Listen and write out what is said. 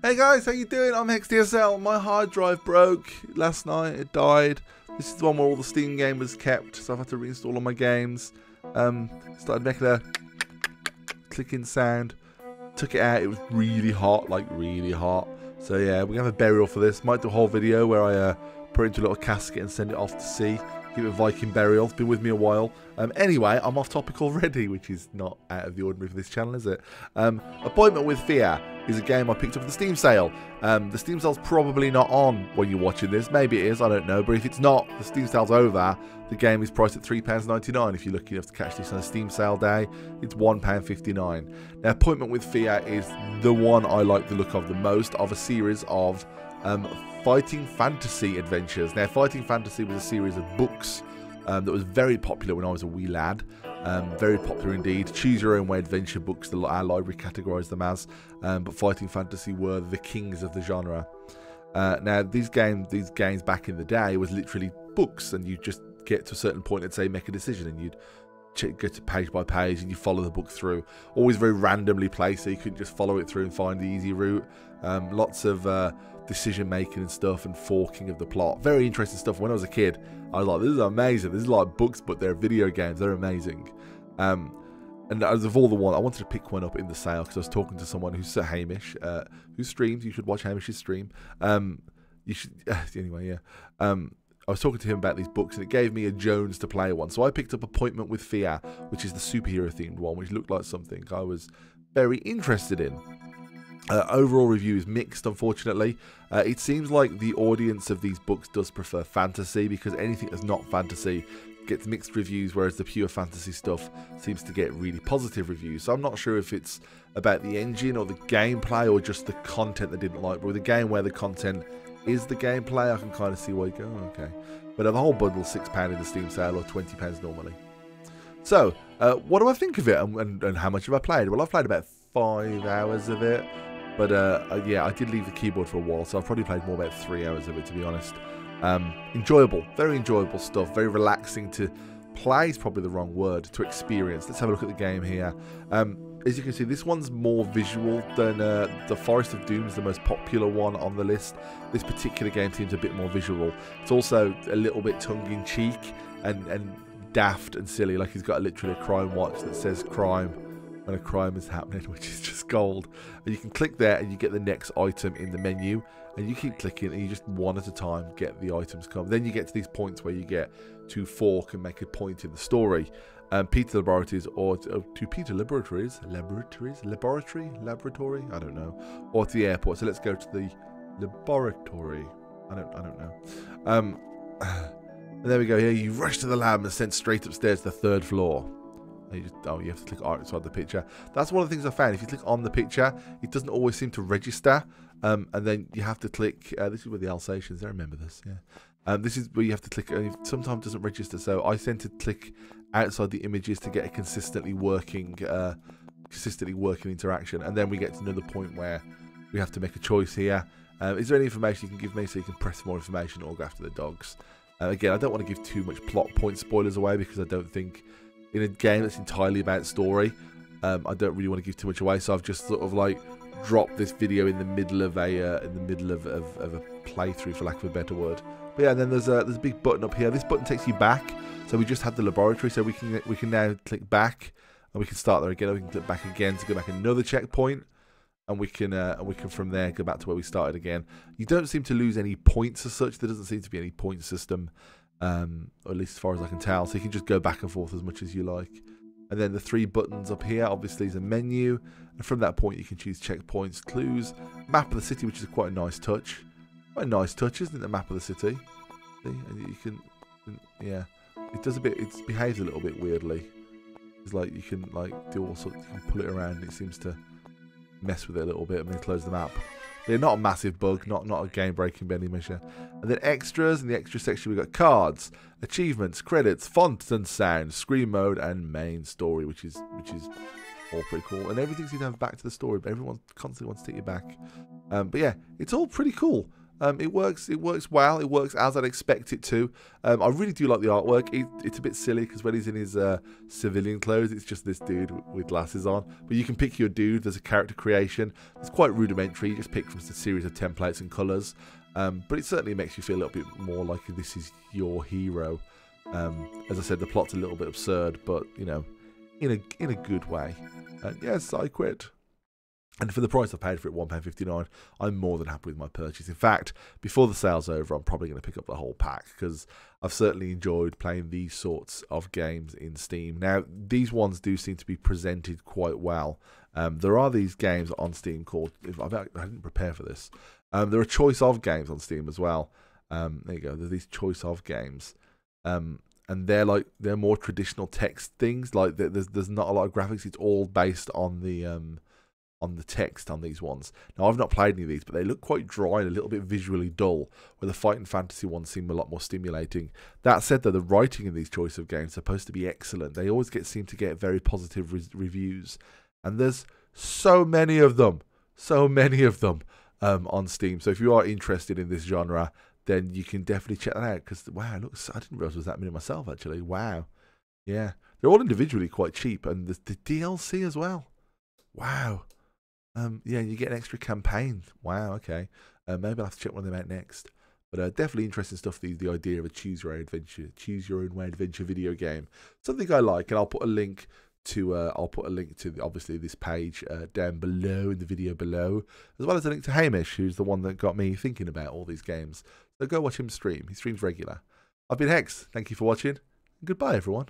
Hey guys, how you doing? I'm HexDSL. My hard drive broke last night. It died. This is the one where all the Steam game was kept, so I've had to reinstall all my games. Started making a clicking sound. Took it out. It was really hot, like really hot. So yeah, we're going to have a burial for this. Might do a whole video where I put it into a little casket and send it off to sea. Give it a Viking burial. It's been with me a while. Anyway, I'm off topic already, which is not out of the ordinary for this channel, is it? Appointment with Fear is a game I picked up at the Steam sale. The Steam sale's probably not on when you're watching this. Maybe it is, I don't know. But if it's not, the Steam sale's over. The game is priced at £3.99. If you're lucky enough to catch this on a Steam sale day, it's £1.59. Now, Appointment with Fear is the one I like the look of the most, of a series of Fighting Fantasy adventures. Now, Fighting Fantasy was a series of books that was very popular when I was a wee lad. Very popular indeed. Choose your own way adventure books, our library categorised them as. But Fighting Fantasy were the kings of the genre. Now, these games back in the day was literally books, and you just get to a certain point and say make a decision, and you'd go to page by page and you follow the book through. Always very randomly placed, so you couldn't just follow it through and find the easy route. Lots of decision making and stuff, and forking of the plot. Very interesting stuff. When I was a kid, I was like, this is amazing. This is like books, but they're video games. They're amazing. And as of all the one, I wanted to pick one up in the sale because I was talking to someone who's Sir Hamish, who streams. You should watch Hamish's stream. You should, anyway, yeah. I was talking to him about these books, and it gave me a Jones to play one. So I picked up Appointment with Fear, which is the superhero-themed one, which looked like something I was very interested in. Overall review is mixed, unfortunately. It seems like the audience of these books does prefer fantasy, because anything that's not fantasy gets mixed reviews, whereas the pure fantasy stuff seems to get really positive reviews. So I'm not sure if it's about the engine or the gameplay or just the content they didn't like. But with a game where the content is the gameplay, I can kind of see why you go, okay. But the whole bundle, £6 in the Steam sale, or £20 normally. So, what do I think of it, and how much have I played? Well, I've played about 5 hours of it, but yeah, I did leave the keyboard for a while, so I've probably played more about 3 hours of it, to be honest. Enjoyable, very enjoyable stuff, very relaxing to play is probably the wrong word, to experience. Let's have a look at the game here. As you can see, this one's more visual than The Forest of Doom is the most popular one on the list. This particular game seems a bit more visual. It's also a little bit tongue-in-cheek and daft and silly. Like, he's got literally a crime watch that says crime when a crime is happening, which is just gold. And you can click there and you get the next item in the menu. And you keep clicking and you just one at a time get the items come. Then you get to these points where you get to fork and make a point in the story. Peter Laboratories, or to Peter Laboratory, I don't know, or to the airport. So let's go to the laboratory. I don't know. And there we go. Here you rush to the lab and sent straight upstairs to the 3rd floor. You just, oh, you have to click outside the picture. That's one of the things I found. If you click on the picture, it doesn't always seem to register. And then you have to click. This is with the Alsatians. I remember this. Yeah. This is where you have to click. And it sometimes doesn't register. So I tend to click outside the images to get a consistently working interaction. And then we get to another point where we have to make a choice here. Is there any information you can give me so you can press more information or go after the dogs? Again, I don't want to give too much plot point spoilers away because I don't think, in a game that's entirely about story, I don't really want to give too much away, so I've just sort of like dropped this video in the middle of a of a playthrough, for lack of a better word. But yeah, and then there's a big button up here. This button takes you back. So we just had the laboratory, so we can now click back, and we can start there again. Or we can click back again to go back another checkpoint, and we can from there go back to where we started again. You don't seem to lose any points as such. There doesn't seem to be any point system. Or at least as far as I can tell, so you can just go back and forth as much as you like. And then the 3 buttons up here obviously is a menu, and from that point you can choose checkpoints, clues, map of the city, which is quite a nice touch. Quite a nice touch, isn't it, the map of the city? See? And you can, yeah, it does a bit, it behaves a little bit weirdly. It's like you can like do all sorts, you can pull it around and it seems to mess with it a little bit and then close the map. They're not a massive bug, not a game-breaking by any measure. And then extras, in the extra section we've got cards, achievements, credits, fonts and sound, screen mode, and main story, which is all pretty cool. And everything seems to have back to the story, but everyone constantly wants to take you back. But yeah, it's all pretty cool. It works well. It works as I'd expect it to. I really do like the artwork. It's a bit silly because when he's in his civilian clothes, it's just this dude with glasses on. But you can pick your dude. There's a character creation. It's quite rudimentary. You just pick from a series of templates and colours. But it certainly makes you feel a little bit more like this is your hero. As I said, the plot's a little bit absurd, but you know, in a good way. And yes, I quit. And for the price I paid for it, £1.59, I'm more than happy with my purchase. In fact, before the sale's over, I'm probably going to pick up the whole pack because I've certainly enjoyed playing these sorts of games in Steam. Now, these ones do seem to be presented quite well. There are these games on Steam called... I didn't prepare for this. There are choice of games on Steam as well. There you go. There are these choice of games. And they're more traditional text things. Like there's not a lot of graphics. It's all based on the text on these ones. Now, I've not played any of these, but they look quite dry and a little bit visually dull, where the Fighting Fantasy ones seem a lot more stimulating. That said, though, the writing in these choice of games is supposed to be excellent. They always seem to get very positive reviews. And there's so many of them. So many of them on Steam. So if you are interested in this genre, then you can definitely check that out, because wow, looks, I didn't realize it was that many myself, actually. Wow. Yeah. They're all individually quite cheap, and the DLC as well. Wow. Yeah, you get an extra campaign. Wow, okay. Maybe I'll have to check one of them out next. But definitely interesting stuff, the idea of a choose your own way adventure video game. Something I like, and I'll put a link to obviously this page down below in the video below, as well as a link to Hamish, who's the one that got me thinking about all these games. So go watch him stream. He streams regular. I've been Hex. Thank you for watching. Goodbye, everyone.